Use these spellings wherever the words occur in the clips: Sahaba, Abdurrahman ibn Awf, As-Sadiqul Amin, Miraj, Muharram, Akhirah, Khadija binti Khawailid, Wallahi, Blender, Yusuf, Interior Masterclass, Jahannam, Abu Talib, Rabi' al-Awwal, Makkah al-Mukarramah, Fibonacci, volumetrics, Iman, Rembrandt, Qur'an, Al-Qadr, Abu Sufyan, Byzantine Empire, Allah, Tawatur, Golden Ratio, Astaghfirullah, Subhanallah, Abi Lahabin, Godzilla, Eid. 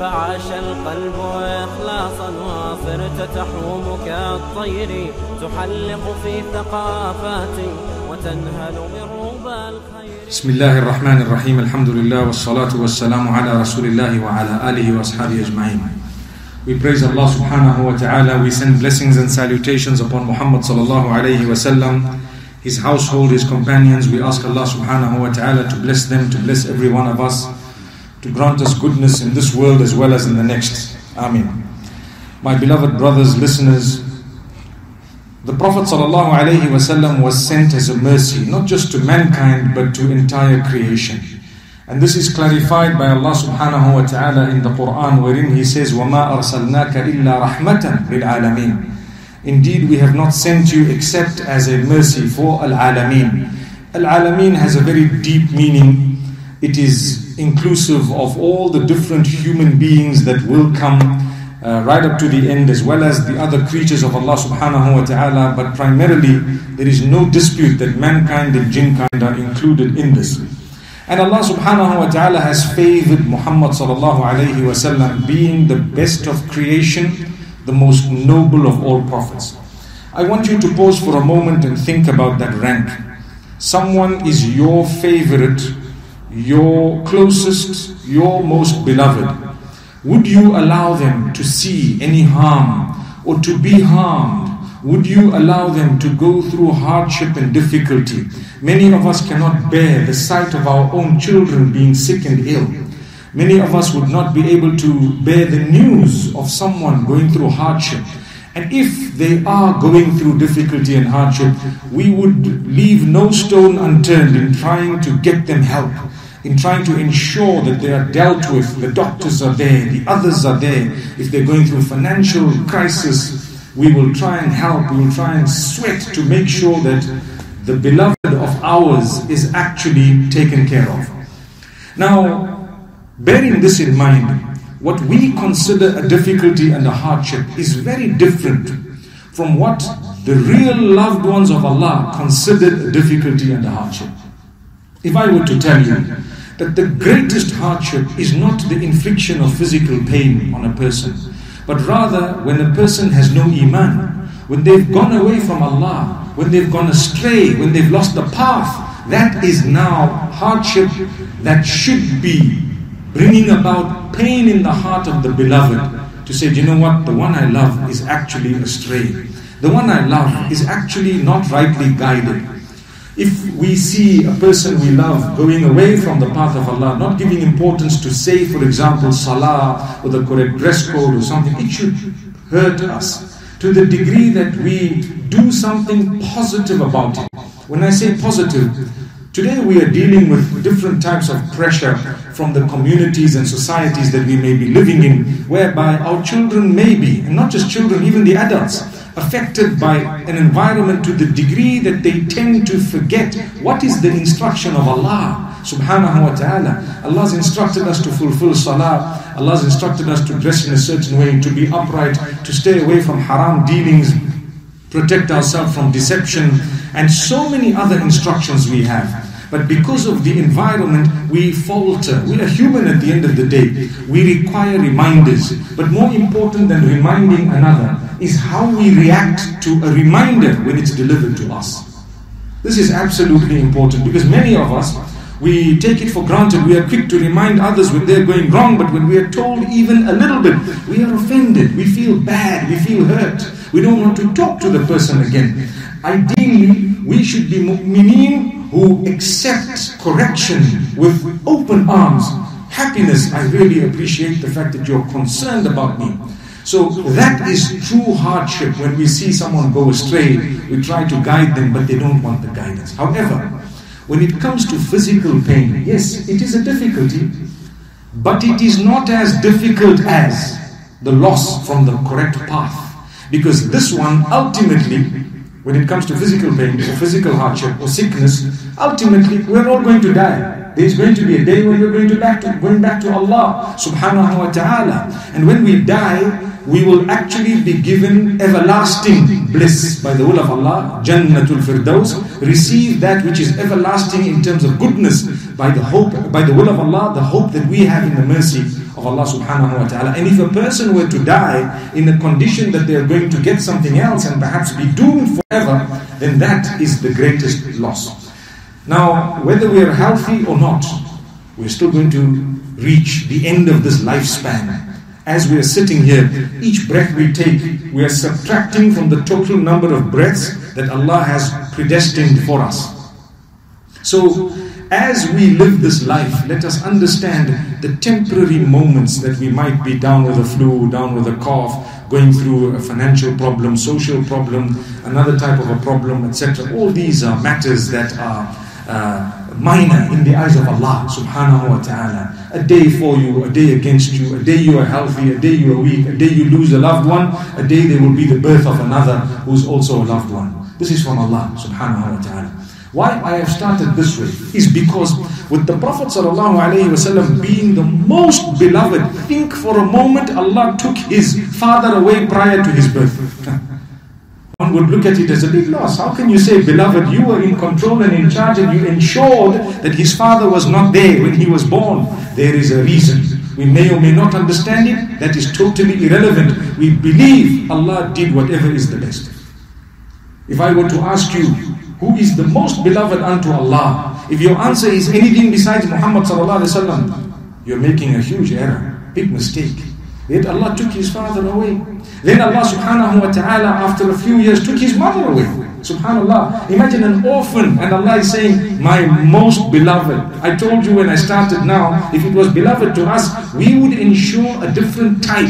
فعاش القلب إخلاصا وصرت تحوم كالطير تحلق في ثقافات وتنهل من ربى الخير. بسم الله الرحمن الرحيم. الحمد لله والصلاة والسلام على رسول الله وعلى آله وأصحابه أجمعين. We praise Allah subhanahu wa ta'ala. We send blessings and salutations upon Muhammad sallallahu alayhi wa sallam, his household, his companions. We ask Allah subhanahu wa ta'ala to bless them, to bless every one of us, to grant us goodness in this world as well as in the next. Ameen. My beloved brothers, listeners, the Prophet sallallahu alayhi wa sallam was sent as a mercy, not just to mankind but to entire creation. And this is clarified by Allah subhanahu wa ta'ala in the Qur'an, wherein He says, وَمَا أَرْسَلْنَاكَ إِلَّا رَحْمَةً لِلْعَالَمِينَ. Indeed, we have not sent you except as a mercy for al-alameen. Al-alameen has a very deep meaning. It is inclusive of all the different human beings that will come right up to the end, as well as the other creatures of Allah subhanahu wa ta'ala. But primarily, there is no dispute that mankind and jinnkind are included in this. And Allah subhanahu wa ta'ala has favored Muhammad sallallahu alayhi wa sallam being the best of creation, the most noble of all prophets. I want you to pause for a moment and think about that rank. Someone is your favorite, your closest, your most beloved. Would you allow them to see any harm or to be harmed? Would you allow them to go through hardship and difficulty? Many of us cannot bear the sight of our own children being sick and ill. Many of us would not be able to bear the news of someone going through hardship. And if they are going through difficulty and hardship, we would leave no stone unturned in trying to get them help, in trying to ensure that they are dealt with. The doctors are there, the others are there. If they're going through financial crisis, we will try and help, we will try and sweat to make sure that the beloved of ours is actually taken care of. Now, bearing this in mind, what we consider a difficulty and a hardship is very different from what the real loved ones of Allah considered a difficulty and a hardship. If I were to tell you that the greatest hardship is not the infliction of physical pain on a person, but rather when a person has no Iman, when they've gone away from Allah, when they've gone astray, when they've lost the path, that is now hardship that should be bringing about pain in the heart of the beloved. To say, you know what, the one I love is actually astray. The one I love is actually not rightly guided. If we see a person we love going away from the path of Allah, not giving importance to, say, for example, Salah or the correct dress code or something, it should hurt us to the degree that we do something positive about it. When I say positive, today we are dealing with different types of pressure from the communities and societies that we may be living in, whereby our children may be, and not just children, even the adults, affected by an environment to the degree that they tend to forget what is the instruction of Allah subhanahu wa ta'ala. Allah has instructed us to fulfill salah. Allah has instructed us to dress in a certain way, to be upright, to stay away from haram dealings, protect ourselves from deception, and so many other instructions we have. But because of the environment, we falter. We are human at the end of the day. We require reminders. But more important than reminding another is how we react to a reminder when it's delivered to us. This is absolutely important because many of us, we take it for granted. We are quick to remind others when they're going wrong, but when we are told even a little bit, we are offended, we feel bad, we feel hurt. We don't want to talk to the person again. Ideally, we should be mu'mineen who accept correction with open arms. Happiness, I really appreciate the fact that you're concerned about me. So that is true hardship. When we see someone go astray, we try to guide them, but they don't want the guidance. However, when it comes to physical pain, yes, it is a difficulty, but it is not as difficult as the loss from the correct path. Because this one, ultimately, when it comes to physical pain, or physical hardship, or sickness, ultimately, we're all going to die. There is going to be a day when we're going back to Allah subhanahu wa ta'ala. And when we die, we will actually be given everlasting bliss by the will of Allah, Jannatul Firdaus. Receive that which is everlasting in terms of goodness by the will of Allah, the hope that we have in the mercy of Allah subhanahu wa ta'ala. And if a person were to die in the condition that they are going to get something else and perhaps be doomed forever, then that is the greatest loss. Now, whether we are healthy or not, we're still going to reach the end of this lifespan. As we are sitting here, each breath we take, we are subtracting from the total number of breaths that Allah has predestined for us. So, as we live this life, let us understand the temporary moments that we might be down with a flu, down with a cough, going through a financial problem, social problem, another type of a problem, etc. All these are matters that are minor in the eyes of Allah subhanahu wa ta'ala. A day for you, a day against you, a day you are healthy, a day you are weak, a day you lose a loved one, a day there will be the birth of another who is also a loved one. This is from Allah subhanahu wa ta'ala. Why I have started this way is because with the Prophet ﷺ being the most beloved, think for a moment Allah took his father away prior to his birth. One would look at it as a big loss. How can you say, beloved, you were in control and in charge and you ensured that his father was not there when he was born? There is a reason. We may or may not understand it. That is totally irrelevant. We believe Allah did whatever is the best. If I were to ask you, who is the most beloved unto Allah? If your answer is anything besides Muhammad sallallahu alaihi wasallam, you're making a huge error, big mistake. Yet Allah took his father away. Then Allah subhanahu wa ta'ala after a few years took his mother away. Subhanallah. Imagine an orphan and Allah is saying, my most beloved. I told you when I started now, if it was beloved to us, we would ensure a different type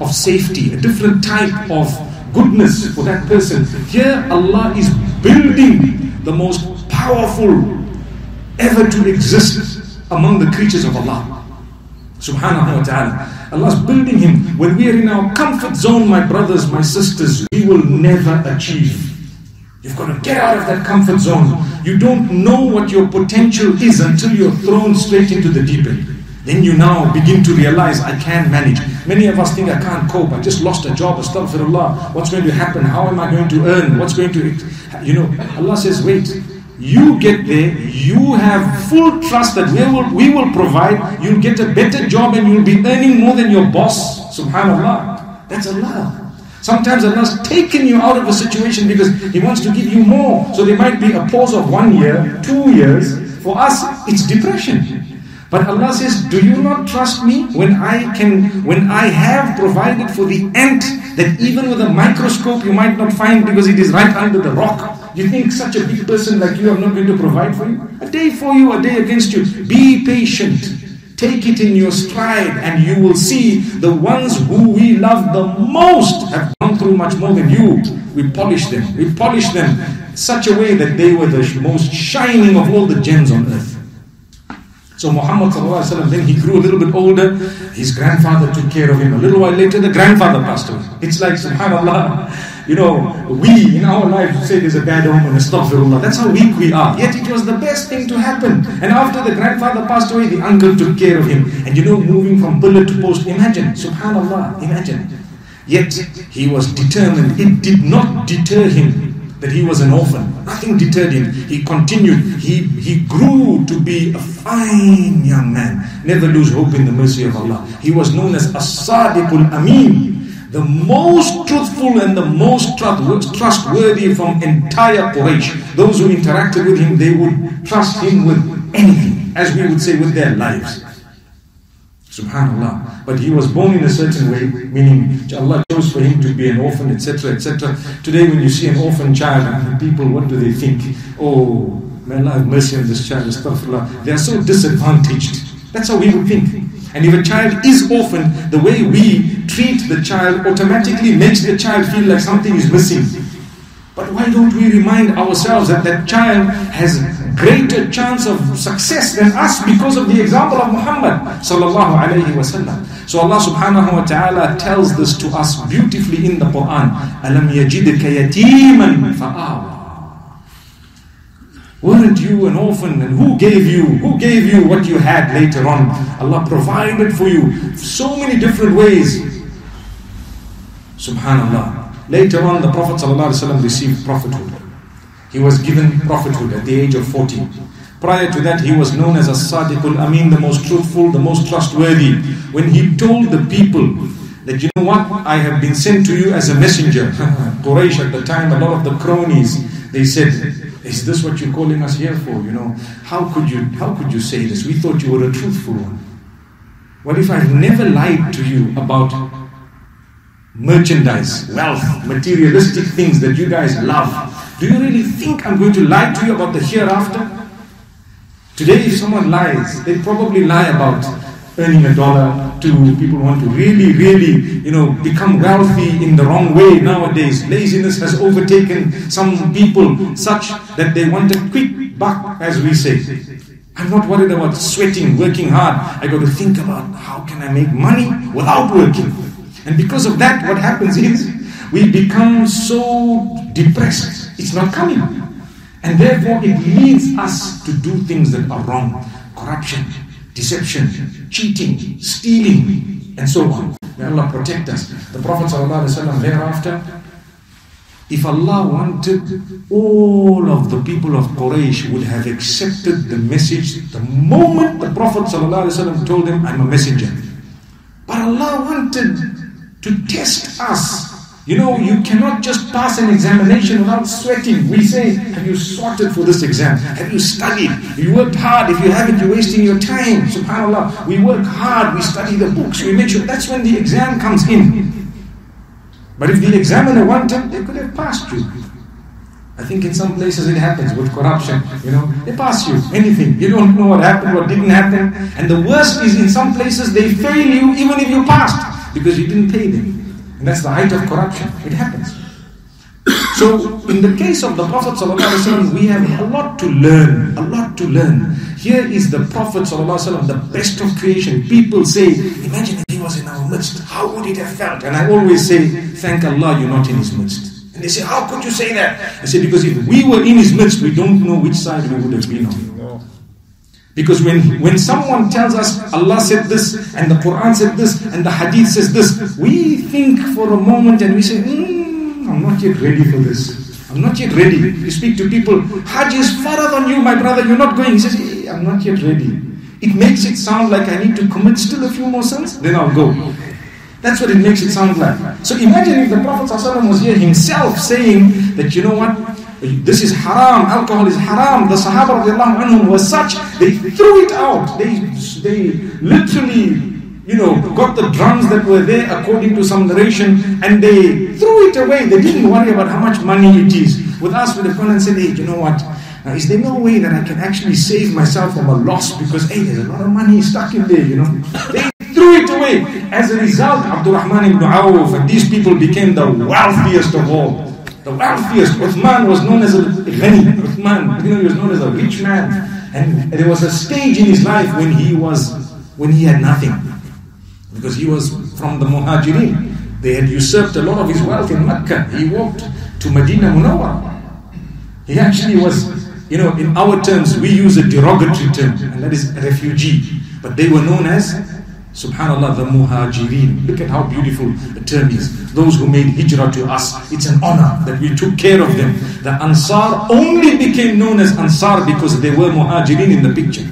of safety, a different type of goodness for that person. Here Allah is building the most powerful ever to exist among the creatures of Allah subhanahu wa ta'ala. Allah's building him. When we are in our comfort zone, my brothers, my sisters, we will never achieve. You've got to get out of that comfort zone. You don't know what your potential is until you're thrown straight into the deep end. Then you now begin to realize, I can manage. Many of us think, I can't cope. I just lost a job. Astaghfirullah. What's going to happen? How am I going to earn? What's going to... Allah says, wait. You get there. You have full trust that we will provide. You'll get a better job and you'll be earning more than your boss. Subhanallah. That's Allah. Sometimes Allah's taken you out of a situation because He wants to give you more. So there might be a pause of 1 year, 2 years. For us, it's depression. But Allah says, do you not trust me when I have provided for the ant that even with a microscope you might not find because it is right under the rock? You think such a big person like you, I'm not going to provide for you? A day for you, a day against you. Be patient. Take it in your stride and you will see the ones who we love the most have gone through much more than you. We polish them. We polish them in such a way that they were the most shining of all the gems on earth. So Muhammad ﷺ, then he grew a little bit older, his grandfather took care of him. A little while later, the grandfather passed away. It's like, subhanallah, we in our lives say there's a bad omen, astaghfirullah. That's how weak we are. Yet it was the best thing to happen. And after the grandfather passed away, the uncle took care of him. And moving from pillar to post, imagine, subhanallah, imagine. Yet he was determined. It did not deter him that he was an orphan. Nothing deterred him. He continued. He grew to be a fine young man. Never lose hope in the mercy of Allah. He was known as As-Sadiqul Amin, the most truthful and the most trustworthy from entire Quraysh. Those who interacted with him, they would trust him with anything, as we would say, with their lives. Subhanallah. But he was born in a certain way, meaning Allah chose for him to be an orphan, etc., etc. Today when you see an orphan child, people, what do they think? Oh, may Allah have mercy on this child, astaghfirullah. They are so disadvantaged. That's how we would think. And if a child is orphaned, the way we treat the child automatically makes the child feel like something is missing. But why don't we remind ourselves that that child has greater chance of success than us because of the example of Muhammad sallallahu alayhi wa sallam. So Allah subhanahu wa ta'ala tells this to us beautifully in the Quran. Alam yajidka yatiman fa'awa. Weren't you an orphan and who gave you what you had later on? Allah provided for you so many different ways. Subhanallah. Later on the Prophet sallallahu alayhi wa sallam received prophethood. He was given prophethood at the age of 40. Prior to that, he was known as As-Sadiqul Amin, the most truthful, the most trustworthy. When he told the people that, you know what, I have been sent to you as a messenger. Quraysh at the time, a lot of the cronies, they said, is this what you're calling us here for? You know, how could you say this? We thought you were a truthful one. What if I've never lied to you about merchandise, wealth, materialistic things that you guys love? Do you really think I'm going to lie to you about the hereafter? Today, if someone lies, they probably lie about earning $1, to people who want to really, you know, become wealthy in the wrong way nowadays. Laziness has overtaken some people such that they want a quick buck, as we say. I'm not worried about sweating, working hard. I got to think about how can I make money without working. And because of that, what happens is we become so depressed. It's not coming. And therefore, it leads us to do things that are wrong. Corruption, deception, cheating, stealing, and so on. May Allah protect us. The Prophet ﷺ thereafter, if Allah wanted, all of the people of Quraysh would have accepted the message the moment the Prophet ﷺ told them, I'm a messenger. But Allah wanted to test us. You know, you cannot just pass an examination without sweating. We say, have you sorted for this exam? Have you studied? You worked hard. If you haven't, you're wasting your time. SubhanAllah. We work hard. We study the books. We make sure. That's when the exam comes in. But if the examiner wanted, they could have passed you. I think in some places it happens with corruption. You know, they pass you. Anything. You don't know what happened, what didn't happen. And the worst is in some places they fail you even if you passed. Because you didn't pay them. And that's the height of corruption. It happens. So, in the case of the Prophet ﷺ, we have a lot to learn. A lot to learn. Here is the Prophet ﷺ, the best of creation. People say, imagine if he was in our midst. How would it have felt? And I always say, thank Allah you're not in his midst. And they say, how could you say that? I say, because if we were in his midst, we don't know which side we would have been on. Because when someone tells us Allah said this and the Quran said this and the Hadith says this, we think for a moment and we say, I'm not yet ready for this. I'm not yet ready. You speak to people, Hajj is farad on you, my brother, you're not going. He says, I'm not yet ready. It makes it sound like I need to commit still a few more sins, then I'll go. That's what it makes it sound like. So imagine if the Prophet ﷺ was here himself saying that, you know what? This is haram, alcohol is haram. The Sahaba radiallahu anhum was such, they threw it out. They literally, you know, got the drums that were there according to some narration and they threw it away. They didn't worry about how much money it is. With us, with the Quran said, hey, you know what? Now, is there no way that I can actually save myself from a loss? Because, hey, there's a lot of money stuck in there, you know. They threw it away. As a result, Abdurrahman ibn Awf and these people became the wealthiest of all. The wealthiest. Uthman was known as a Ghani. Uthman, you know, he was known as a rich man. And there was a stage in his life when he had nothing. Because he was from the Muhajirin. They had usurped a lot of his wealth in Makkah. He walked to Medina Munawwar. He actually was, you know, in our terms, we use a derogatory term, and that is a refugee. But they were known as, subhanAllah, the Muhajirin. Look at how beautiful the term is. Those who made hijrah to us. It's an honor that we took care of them. The Ansar only became known as Ansar because they were Muhajirin in the picture.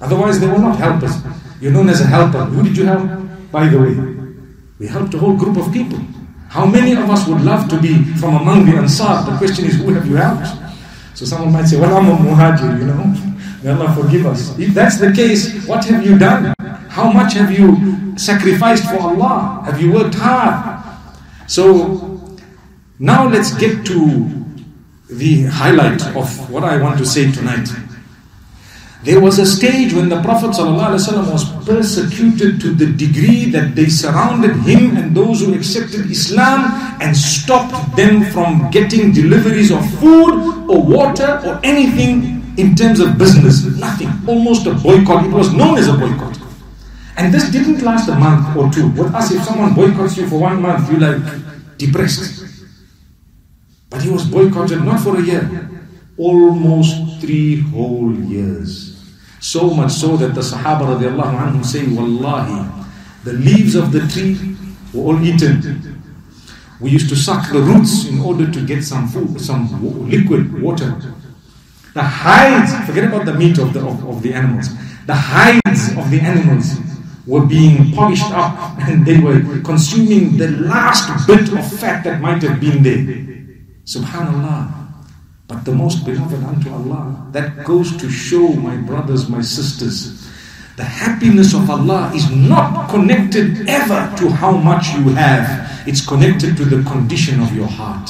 Otherwise, they were not helpers. You're known as a helper. Who did you help? By the way, we helped a whole group of people. How many of us would love to be from among the Ansar? The question is, who have you helped? So someone might say, well, I'm a Muhajir, you know. May Allah forgive us. If that's the case, what have you done? How much have you sacrificed for Allah? Have you worked hard? So, now let's get to the highlight of what I want to say tonight. There was a stage when the Prophet ﷺ was persecuted to the degree that they surrounded him and those who accepted Islam and stopped them from getting deliveries of food or water or anything in terms of business. Nothing. Almost a boycott. It was known as a boycott. And this didn't last a month or two. With us, if someone boycotts you for 1 month, you're like depressed. But he was boycotted not for a year. Almost 3 whole years. So much so that the Sahaba radiallahu anhu say, Wallahi, the leaves of the tree were all eaten. We used to suck the roots in order to get some food, some liquid, water. The hides, forget about the meat of the animals, the hides of the animals were being polished up and they were consuming the last bit of fat that might have been there. Subhanallah. But the most beloved unto Allah, that goes to show, my brothers, my sisters, the happiness of Allah is not connected ever to how much you have. It's connected to the condition of your heart.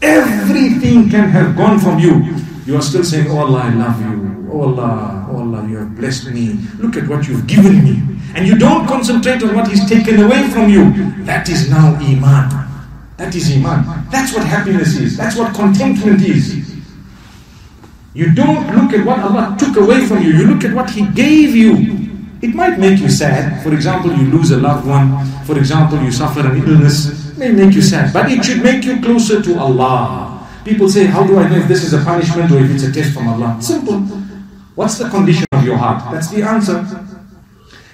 Everything can have gone from you. You are still saying, oh Allah, I love you. Oh Allah, you have blessed me. Look at what you've given me. And you don't concentrate on what He's taken away from you. That is now Iman. That is Iman. That's what happiness is. That's what contentment is. You don't look at what Allah took away from you. You look at what He gave you. It might make you sad. For example, you lose a loved one. For example, you suffer an illness. It may make you sad. But it should make you closer to Allah. People say, how do I know if this is a punishment or if it's a test from Allah? Simple. What's the condition of your heart? That's the answer.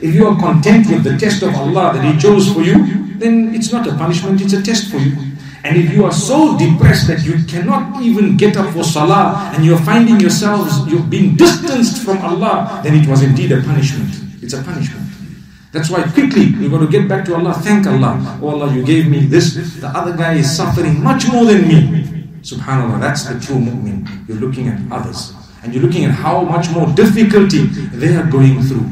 If you are content with the test of Allah that He chose for you, then it's not a punishment, it's a test for you. And if you are so depressed that you cannot even get up for salah and you're finding yourselves, you're being distanced from Allah, then it was indeed a punishment. It's a punishment. That's why quickly you've got to get back to Allah, thank Allah. Oh Allah, you gave me this, the other guy is suffering much more than me. Subhanallah, that's the true mu'min. You're looking at others and you're looking at how much more difficulty they are going through.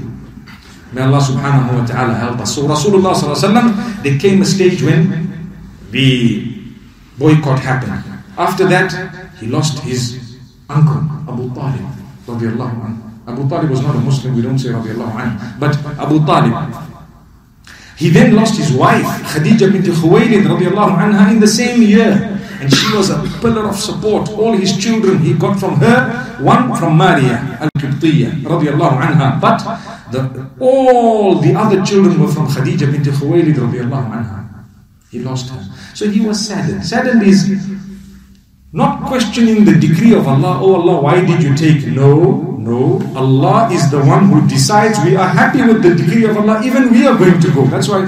May Allah subhanahu wa ta'ala help us. So Rasulullah sallallahu alayhi wa sallam, there came a stage when the boycott happened. After that, he lost his uncle, Abu Talib radiallahu anhu. Abu Talib was not a Muslim, we don't say radiallahu anhu. But Abu Talib, he then lost his wife, Khadija binti Khawailid radiallahu anha, in the same year. And she was a pillar of support. All his children he got from her, one from Maria al-Qibtiyya radiallahu anha. But all the other children were from Khadija binti Khuwaylid radiallahu anha. He lost her. So he was saddened. Saddened is not questioning the decree of Allah. Oh Allah, why did you take? No. Allah is the one who decides. We are happy with the decree of Allah. Even we are going to go. That's why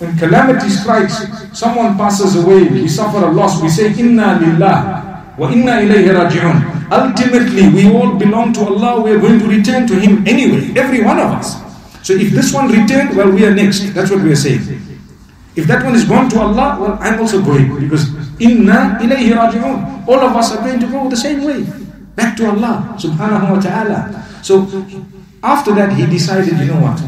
when calamity strikes, someone passes away, we suffer a loss, we say, Inna lillah wa inna ilayhi raji'un. Ultimately, we all belong to Allah. We are going to return to Him anyway, every one of us. So if this one returned, well, we are next. That's what we are saying. If that one is gone to Allah, well, I'm also going. Because inna ilayhi raji'un. All of us are going to go the same way. Back to Allah, subhanahu wa ta'ala. So after that, he decided, you know what?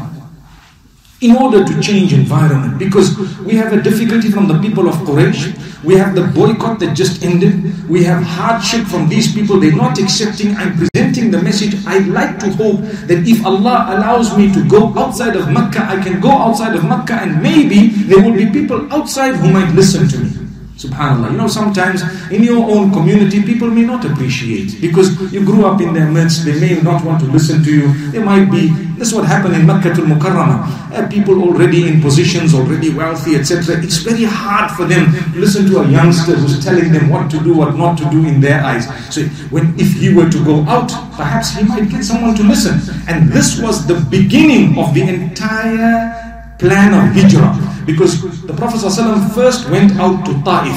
In order to change environment, because we have a difficulty from the people of Quraysh, we have the boycott that just ended, we have hardship from these people, they're not accepting, I'm presenting the message. I'd like to hope that if Allah allows me to go outside of Makkah, I can go outside of Makkah and maybe there will be people outside who might listen to me. Subhanallah. You know, sometimes in your own community, people may not appreciate because you grew up in their midst. They may not want to listen to you. They might be, that's what happened in Makkah al-Mukarramah. People already in positions, already wealthy, etc. It's very hard for them to listen to a youngster who's telling them what to do, what not to do in their eyes. So if he were to go out, perhaps he might get someone to listen. And this was the beginning of the entire plan of Hijrah. Because the Prophet ﷺ first went out to Ta'if.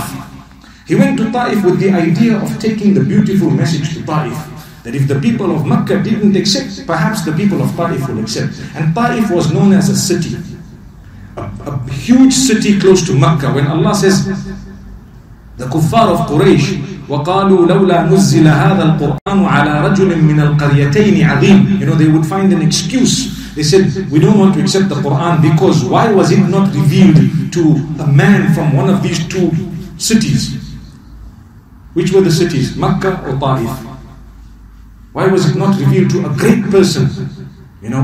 He went to Ta'if with the idea of taking the beautiful message to Ta'if. That if the people of Makkah didn't accept, perhaps the people of Ta'if will accept. And Ta'if was known as a city. A huge city close to Makkah. When Allah says, the kuffar of Quraysh, وَقَالُوا لَوْلَا نُزِّلَ هَذَا الْقُرْآنُ عَلَى رَجُلٍ مِّنَ الْقَرْيَتَيْنِ عَظِيمٍ. You know, they would find an excuse. They said, we don't want to accept the Qur'an because why was it not revealed to a man from one of these two cities? Which were the cities? Makkah or Ta'if? Why was it not revealed to a great person? You know?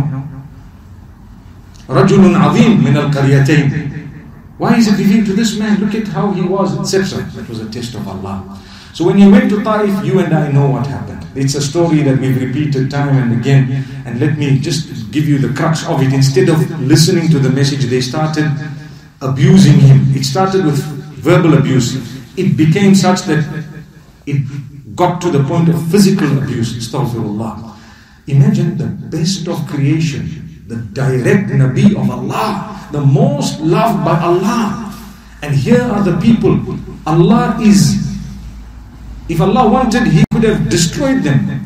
رَجُلٌ عَظِيمٌ مِنَ الْقَرْيَتَيْنِ. Why is it revealed to this man? Look at how he was, etc. That was a test of Allah. So when he went to Ta'if, you and I know what happened. It's a story that we've repeated time and again. And let me just give you the crux of it. Instead of listening to the message, they started abusing him. It started with verbal abuse. It became such that it got to the point of physical abuse. Astaghfirullah. Imagine the best of creation, the direct Nabi of Allah, the most loved by Allah. And here are the people. Allah is If Allah wanted, He could have destroyed them.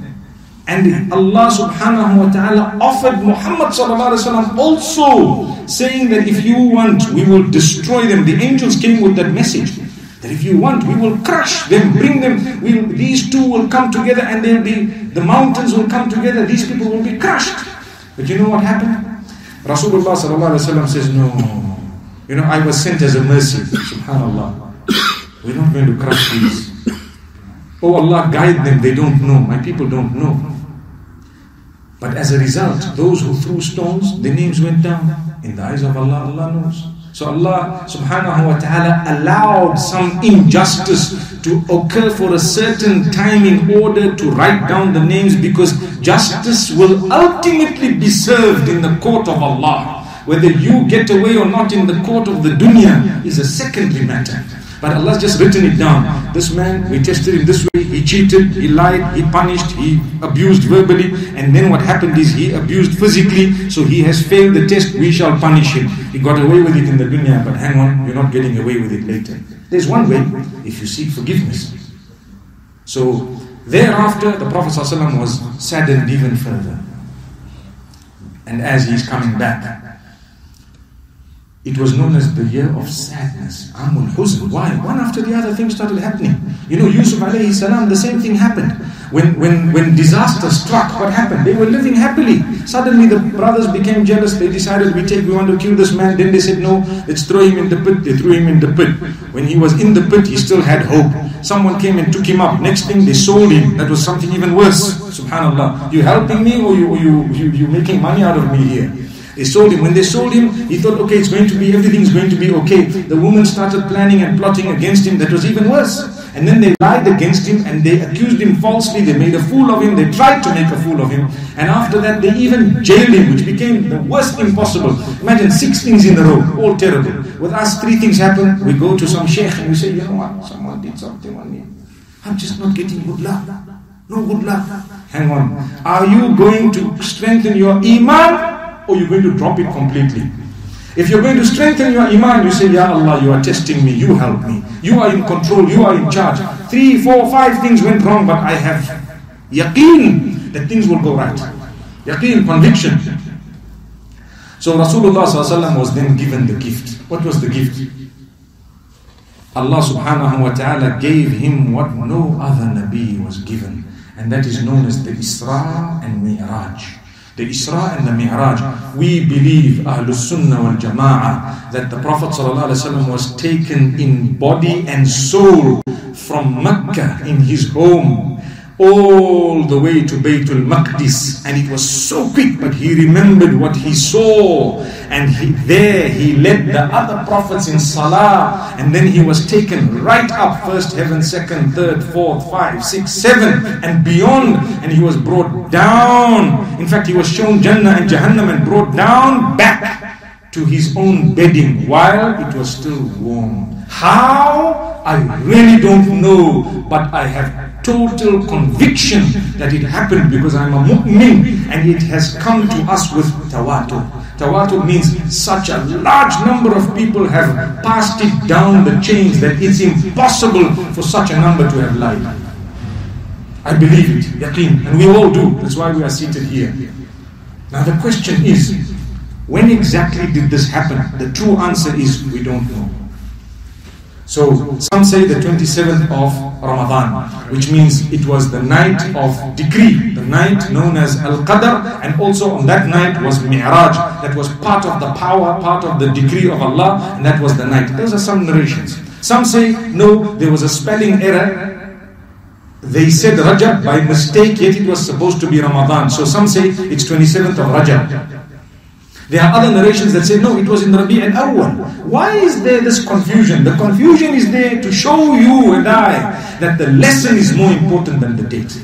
And Allah subhanahu wa ta'ala offered Muhammad sallallahu alayhi wa sallam also, saying that if you want, we will destroy them. The angels came with that message. That if you want, we will crush them, bring them. These two will come together and they'll be, the mountains will come together. These people will be crushed. But you know what happened? Rasulullah sallallahu alayhi wa sallam says, no, you know, I was sent as a mercy. Subhanallah. We're not going to crush these. Oh Allah, guide them. They don't know. My people don't know. But as a result, those who threw stones, their names went down. In the eyes of Allah, Allah knows. So Allah subhanahu wa ta'ala allowed some injustice to occur for a certain time in order to write down the names, because justice will ultimately be served in the court of Allah. Whether you get away or not in the court of the dunya is a secondary matter. But Allah's just written it down. This man, we tested him this way. He cheated, he lied, he punished, he abused verbally. And then what happened is he abused physically. So he has failed the test. We shall punish him. He got away with it in the dunya. But hang on, you're not getting away with it later. There's one way, if you seek forgiveness. So thereafter, the Prophet ﷺ was saddened even further. And as he's coming back, it was known as the year of sadness. Amul Huzn. Why? One after the other, things started happening. You know, Yusuf alayhi salam, the same thing happened. When disaster struck, what happened? They were living happily. Suddenly the brothers became jealous. They decided, we want to kill this man. Then they said, no, let's throw him in the pit. They threw him in the pit. When he was in the pit, he still had hope. Someone came and took him up. Next thing, they sold him. That was something even worse. Subhanallah. You helping me or you making money out of me here? They sold him. When they sold him, he thought, okay, it's going to be, everything's going to be okay. The woman started planning and plotting against him. That was even worse. And then they lied against him and they accused him falsely. They made a fool of him. They tried to make a fool of him. And after that, they even jailed him, which became the worst impossible. Imagine 6 things in a row, all terrible. With us, 3 things happen. We go to some sheikh and we say, you know what, someone did something on me. I'm just not getting good luck. No good luck. Hang on. Are you going to strengthen your Iman? Or you're going to drop it completely? If you're going to strengthen your Iman, you say, Ya Allah, you are testing me, you help me. You are in control, you are in charge. 3, 4, 5 things went wrong, but I have yaqeen that things will go right. Yaqeen, conviction. So Rasulullah ﷺ was then given the gift. What was the gift? Allah subhanahu wa ta'ala gave him what no other Nabi was given. And that is known as the Isra and Miraj. The Isra and the Mi'raj. We believe, Ahlul Sunnah wal Jama'ah, that the Prophet ﷺ was taken in body and soul from Mecca in his home all the way to Baytul Maqdis. And it was so quick, but he remembered what he saw. And he led the other prophets in Salah. And then he was taken right up, 1st heaven, 2nd, 3rd, 4th, 5th, 6th, 7th and beyond. And he was brought down. In fact, he was shown Jannah and Jahannam and brought down back to his own bedding while it was still warm. How? I really don't know, but I have total conviction that it happened because I'm a mu'min and it has come to us with tawatur. Tawatur means such a large number of people have passed it down the chains that it's impossible for such a number to have lied. I believe it, yaqeen, and we all do. That's why we are seated here. Now the question is, when exactly did this happen? The true answer is, we don't know. So some say the 27th of Ramadan, which means it was the night of decree, the night known as Al-Qadr, and also on that night was Mi'raj. That was part of the power, part of the decree of Allah, and that was the night. Those are some narrations. Some say, no, there was a spelling error. They said Rajab by mistake, yet it was supposed to be Ramadan. So some say it's 27th of Rajab. There are other narrations that say, no, it was in Rabi' al-Awwal. Why is there this confusion? The confusion is there to show you and I that the lesson is more important than the date.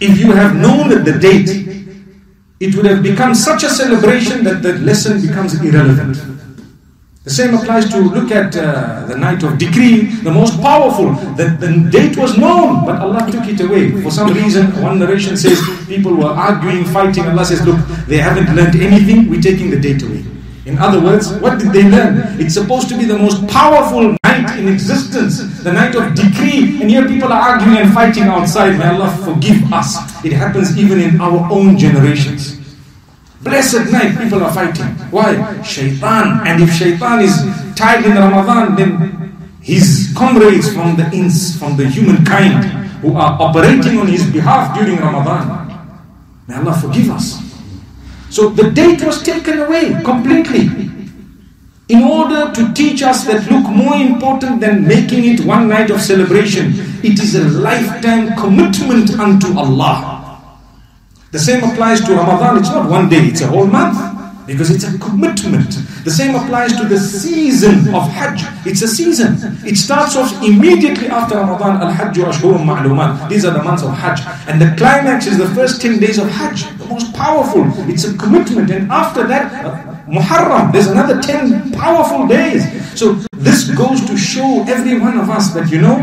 If you have known the date, it would have become such a celebration that the lesson becomes irrelevant. The same applies to look at the night of decree, the most powerful. The date was known, but Allah took it away. For some reason, one narration says people were arguing, fighting. Allah says, look, they haven't learned anything. We're taking the date away. In other words, what did they learn? It's supposed to be the most powerful night in existence, the night of decree. And here people are arguing and fighting outside. May Allah forgive us. It happens even in our own generations. Blessed night, people are fighting. Why? Shaitan. And if Shaitan is tied in Ramadan, then his comrades from the ins, from the humankind, who are operating on his behalf during Ramadan, may Allah forgive us. So the date was taken away completely in order to teach us that, look, more important than making it one night of celebration, it is a lifetime commitment unto Allah. The same applies to Ramadan. It's not one day, it's a whole month, because it's a commitment. The same applies to the season of Hajj. It's a season. It starts off immediately after Ramadan. Al-Hajj wa Ashhurum Ma'lumat. These are the months of Hajj. And the climax is the first 10 days of Hajj. The most powerful. It's a commitment. And after that, Muharram. There's another 10 powerful days. So this goes to show every one of us that, you know,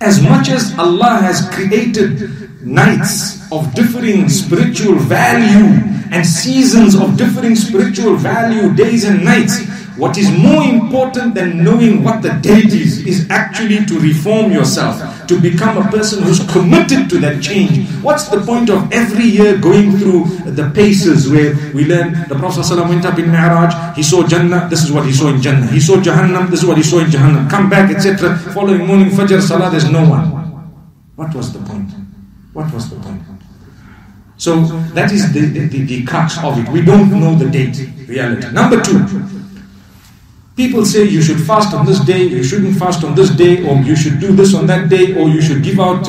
as much as Allah has created nights of differing spiritual value, and seasons of differing spiritual value, days and nights, what is more important than knowing what the date is actually to reform yourself, to become a person who's committed to that change. What's the point of every year going through the paces where we learn the Prophet ﷺ went up in Miraj, he saw Jannah, this is what he saw in Jannah. He saw Jahannam, this is what he saw in Jahannam. Come back, etc. Following morning, Fajr, Salah, there's no one. What was the point? What was the point? So that is the crux of it. We don't know the date, reality. Number two, people say you should fast on this day, you shouldn't fast on this day, or you should do this on that day, or you should give out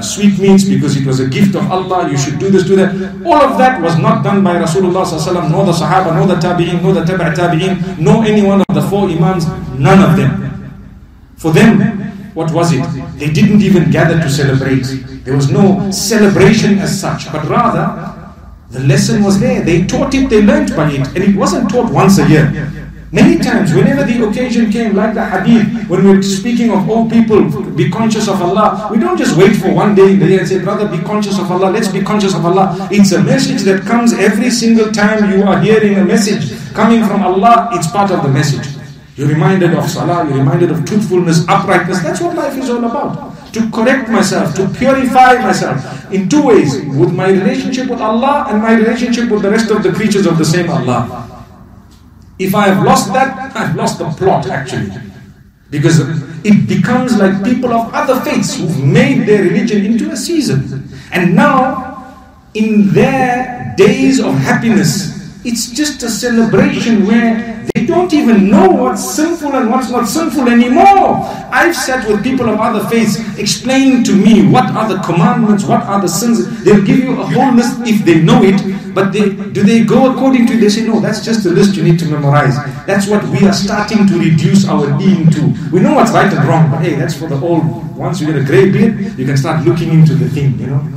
sweetmeats because it was a gift of Allah, you should do this, do that. All of that was not done by Rasulullah ﷺ, nor the Sahaba, nor the Tabi'in, nor the Tabi'a Tabi'in, nor any one of the four Imams, none of them. For them, what was it? They didn't even gather to celebrate. There was no celebration as such, but rather the lesson was there. They taught it, they learnt by it, and it wasn't taught once a year. Many times, whenever the occasion came, like the hadith, when we're speaking of, oh people, be conscious of Allah, we don't just wait for one day in the year and say, brother, be conscious of Allah, let's be conscious of Allah. It's a message that comes every single time you are hearing a message coming from Allah. It's part of the message. You're reminded of salah, you're reminded of truthfulness, uprightness. That's what life is all about. To correct myself, to purify myself in two ways. With my relationship with Allah and my relationship with the rest of the creatures of the same Allah. If I have lost that, I've lost the plot actually. Because it becomes like people of other faiths who've made their religion into a season. And now, in their days of happiness, it's just a celebration where they don't even know what's sinful and what's not sinful anymore. I've sat with people of other faiths explaining to me what are the commandments, what are the sins. They'll give you a whole list if they know it, but do they go according to it? They say, no, that's just a list you need to memorize. That's what we are starting to reduce our deen to. We know what's right and wrong, but hey, that's for the old. Once you get a grey beard, you can start looking into the thing, you know.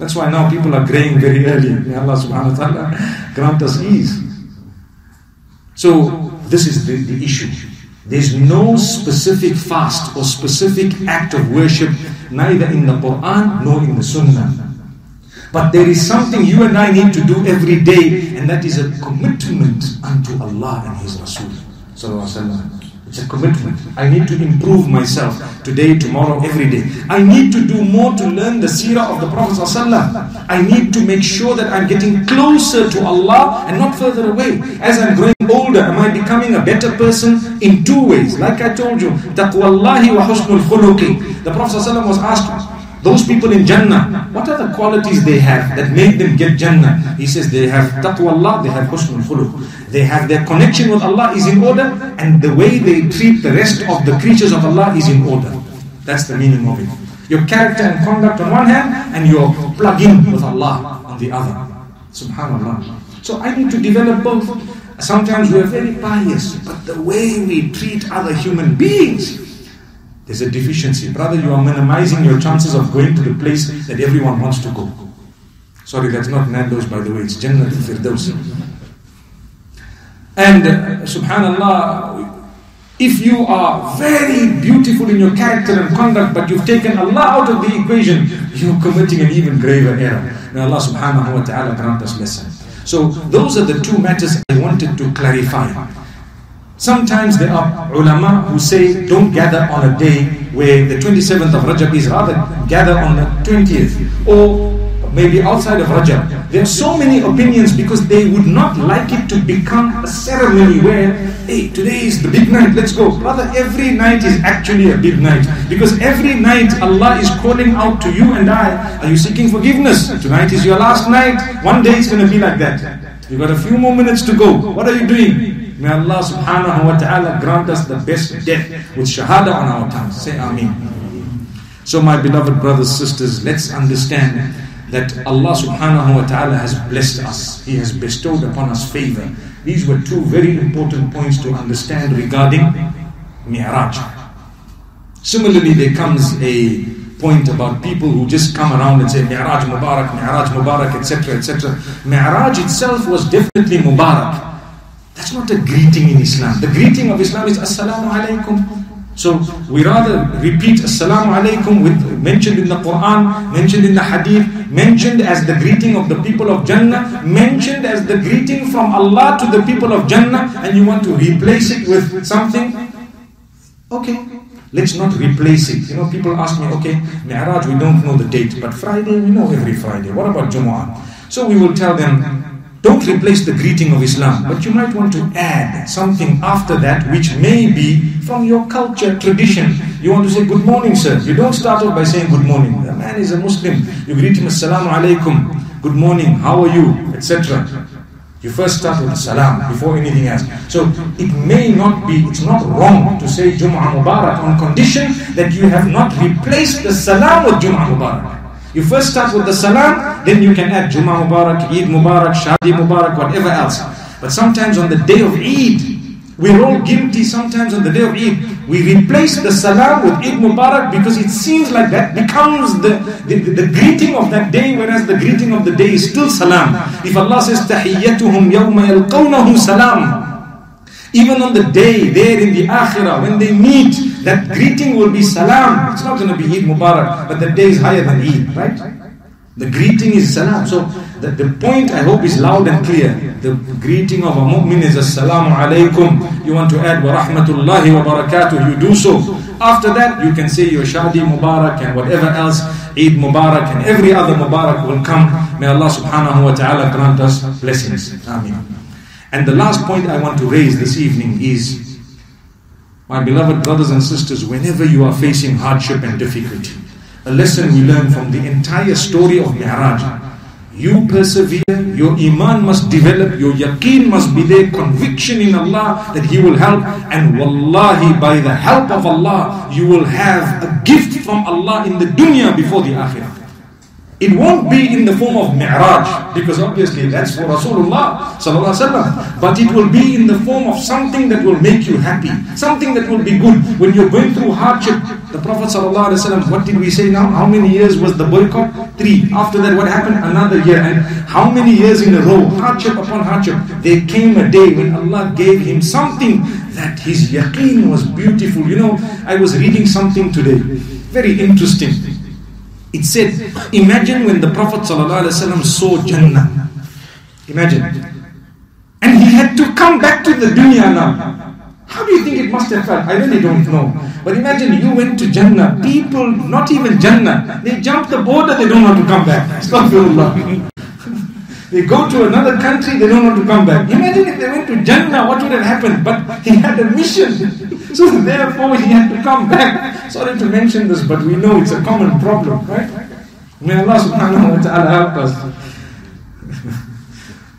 That's why now people are greying very early. May Allah subhanahu wa ta'ala grant us ease. So this is the issue. There's no specific fast or specific act of worship, neither in the Quran nor in the Sunnah. But there is something you and I need to do every day, and that is a commitment unto Allah and His Rasul. It's a commitment. I need to improve myself today, tomorrow, every day. I need to do more to learn the seerah of the Prophet ﷺ. I need to make sure that I'm getting closer to Allah and not further away. As I'm growing older, am I becoming a better person? In two ways. Like I told you, taqwallahi wa husnul khuluqi. The Prophet ﷺ was asked, those people in Jannah, what are the qualities they have that made them get Jannah? He says they have taqwa Allah, they have husnul khuluq. They have their connection with Allah is in order, and the way they treat the rest of the creatures of Allah is in order. That's the meaning of it. Your character and conduct on one hand, and your plug-in with Allah on the other. Subhanallah. So I need to develop both. Sometimes we are very pious, but the way we treat other human beings, there's a deficiency. Brother, you are minimizing your chances of going to the place that everyone wants to go. Sorry, that's not Nando's, by the way. It's Jannah al-Firdaus. And subhanallah, if you are very beautiful in your character and conduct, but you've taken Allah out of the equation, you're committing an even graver error. May Allah subhanahu wa ta'ala grant us lessons. So those are the two matters I wanted to clarify. Sometimes there are ulama who say don't gather on a day where the 27th of Rajab is, rather gather on the 20th or maybe outside of Rajab. There are so many opinions because they would not like it to become a ceremony where, hey, today is the big night, let's go. Brother, every night is actually a big night because every night Allah is calling out to you and I. Are you seeking forgiveness? Tonight is your last night. One day it's going to be like that. You've got a few more minutes to go. What are you doing? May Allah subhanahu wa ta'ala grant us the best death with shahada on our tongues. Say Ameen. So my beloved brothers, sisters, let's understand that Allah subhanahu wa ta'ala has blessed us. He has bestowed upon us favor. These were two very important points to understand regarding Miraj. Similarly, there comes a point about people who just come around and say Miraj Mubarak, etc., etc. Miraj itself was definitely Mubarak. That's not a greeting in Islam. The greeting of Islam is Assalamu Alaikum. So we rather repeat Assalamu Alaikum with, mentioned in the Qur'an, mentioned in the Hadith, mentioned as the greeting of the people of Jannah, mentioned as the greeting from Allah to the people of Jannah, and you want to replace it with something? Okay, let's not replace it. You know, people ask me, okay, Mi'raj, we don't know the date, but Friday, we know every Friday. What about Jumu'ah? So we will tell them, don't replace the greeting of Islam, but you might want to add something after that which may be from your culture, tradition. You want to say, good morning, sir. You don't start off by saying good morning. The man is a Muslim. You greet him, Assalamu Alaikum. Good morning, how are you, etc. You first start with salam before anything else. So it may not be, it's not wrong to say Jum'ah Mubarak on condition that you have not replaced the salam with Jum'ah Mubarak. You first start with the salam, then you can add Juma Mubarak, Eid Mubarak, Shadi Mubarak, whatever else. But sometimes on the day of Eid, we're all guilty sometimes on the day of Eid. We replace the salam with Eid Mubarak because it seems like that becomes the greeting of that day, whereas the greeting of the day is still salam. If Allah says, Tahiyyatuhum yawma yalqawnahu salam. Even on the day, there in the Akhirah, when they meet, that greeting will be salam. It's not going to be Eid Mubarak, but the day is higher than Eid, right? The greeting is salam. So the point, I hope, is loud and clear. The greeting of a mu'min is Assalamu Alaikum. You want to add wa rahmatullahi wa barakatuh, you do so. After that, you can say your Shadi Mubarak and whatever else, Eid Mubarak and every other Mubarak will come. May Allah subhanahu wa ta'ala grant us blessings. Ameen. And the last point I want to raise this evening is, my beloved brothers and sisters, whenever you are facing hardship and difficulty, a lesson we learn from the entire story of Miraj. You persevere, your Iman must develop, your yaqeen must be there, conviction in Allah that He will help. And Wallahi, by the help of Allah, you will have a gift from Allah in the dunya before the akhirah. It won't be in the form of Mi'raj, because obviously that's for Rasulullah sallallahu alaihi wasallam. But it will be in the form of something that will make you happy, something that will be good. When you're going through hardship, the Prophet sallallahu alaihi wasallam, what did we say now? How many years was the boycott? 3. After that, what happened? Another year. And how many years in a row? Hardship upon hardship. There came a day when Allah gave him something that his yaqeen was beautiful. You know, I was reading something today, very interesting. It said, imagine when the Prophet ﷺ saw Jannah. Imagine. And he had to come back to the dunya now. How do you think it must have felt? I really don't know. But imagine you went to Jannah. People, not even Jannah, they jump the border, they don't want to come back. Astaghfirullah. They go to another country, they don't want to come back. Imagine if they went to Jannah, what would have happened? But he had a mission. So therefore he had to come back. Sorry to mention this, but we know it's a common problem, right? May Allah subhanahu wa ta'ala help us.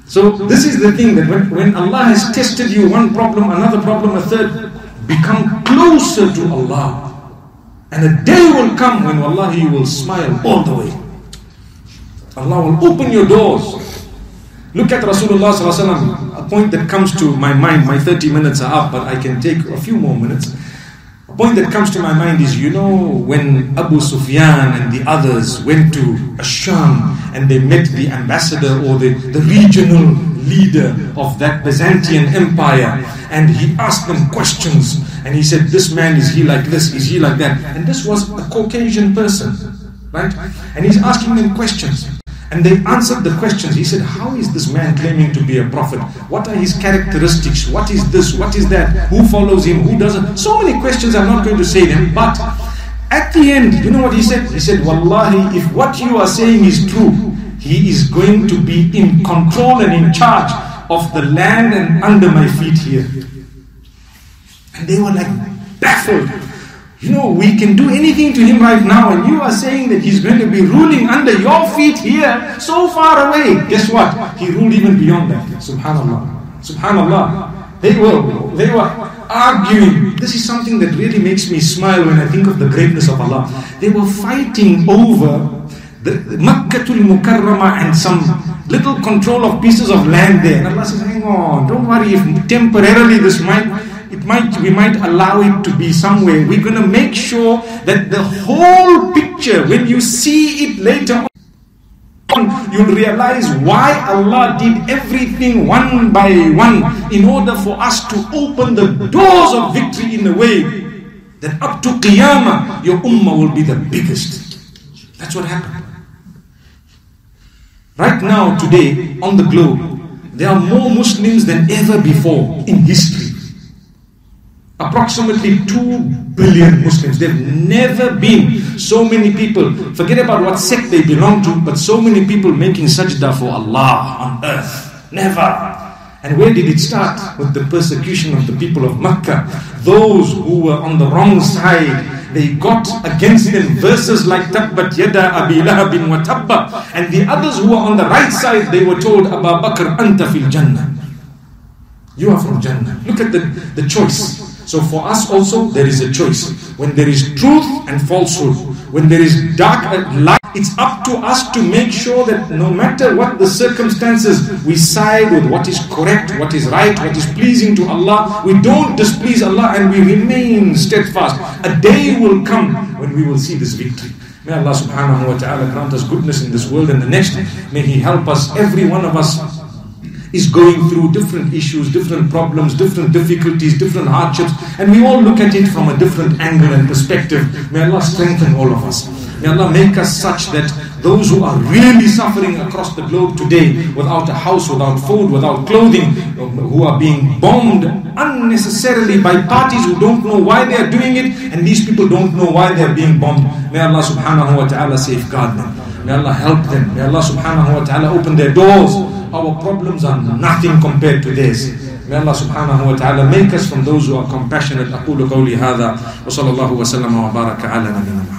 So this is the thing, that when Allah has tested you, one problem, another problem, a third, become closer to Allah. And a day will come when Wallahi you will smile all the way. Allah will open your doors. Look at Rasulullah sallallahu alaihi wasallam. A point that comes to my mind, my 30 minutes are up, but I can take a few more minutes. A point that comes to my mind is, you know, when Abu Sufyan and the others went to Asham and they met the ambassador or the regional leader of that Byzantine empire, and he asked them questions and he said, this man, is he like this, is he like that? And this was a Caucasian person, right? And he's asking them questions. And they answered the questions. He said, how is this man claiming to be a prophet? What are his characteristics? What is this? What is that? Who follows him? Who doesn't? So many questions, I'm not going to say them. But at the end, you know what he said? He said, Wallahi, if what you are saying is true, he is going to be in control and in charge of the land and under my feet here. And they were like baffled. You know, we can do anything to him right now, and you are saying that he's going to be ruling under your feet here, so far away. Guess what? He ruled even beyond that. Subhanallah. Subhanallah. They were arguing. This is something that really makes me smile when I think of the greatness of Allah. They were fighting over the Makkah al-Mukarramah and some little control of pieces of land there. And Allah says, hang on, don't worry if temporarily this we might allow it to be somewhere. We're going to make sure that the whole picture, when you see it later on, you'll realize why Allah did everything one by one in order for us to open the doors of victory in a way that up to Qiyamah, your ummah will be the biggest. That's what happened. Right now, today, on the globe, there are more Muslims than ever before in history. Approximately 2 billion Muslims. There have never been so many people. Forget about what sect they belong to, but so many people making sajda for Allah on earth. Never. And where did it start? With the persecution of the people of Makkah. Those who were on the wrong side, they got against them verses like Tabbat Yada Abi Lahabin wa Tabba. And the others who were on the right side, they were told, Abu Bakr anta fil Jannah. You are from Jannah. Look at the choice. So for us also, there is a choice. When there is truth and falsehood, when there is dark and light, it's up to us to make sure that no matter what the circumstances, we side with what is correct, what is right, what is pleasing to Allah. We don't displease Allah and we remain steadfast. A day will come when we will see this victory. May Allah subhanahu wa ta'ala grant us goodness in this world and the next. May He help us, every one of us, is going through different issues, different problems, different difficulties, different hardships, and we all look at it from a different angle and perspective. May Allah strengthen all of us. May Allah make us such that those who are really suffering across the globe today, without a house, without food, without clothing, who are being bombed unnecessarily by parties who don't know why they are doing it, and these people don't know why they are being bombed. May Allah subhanahu wa ta'ala safeguard them. May Allah help them. May Allah subhanahu wa ta'ala open their doors. Our problems are nothing compared to theirs. May Allah subhanahu wa ta'ala make us from those who are compassionate. أقول قولي هذا وصلى الله وسلم وبارك على نبينا محمد.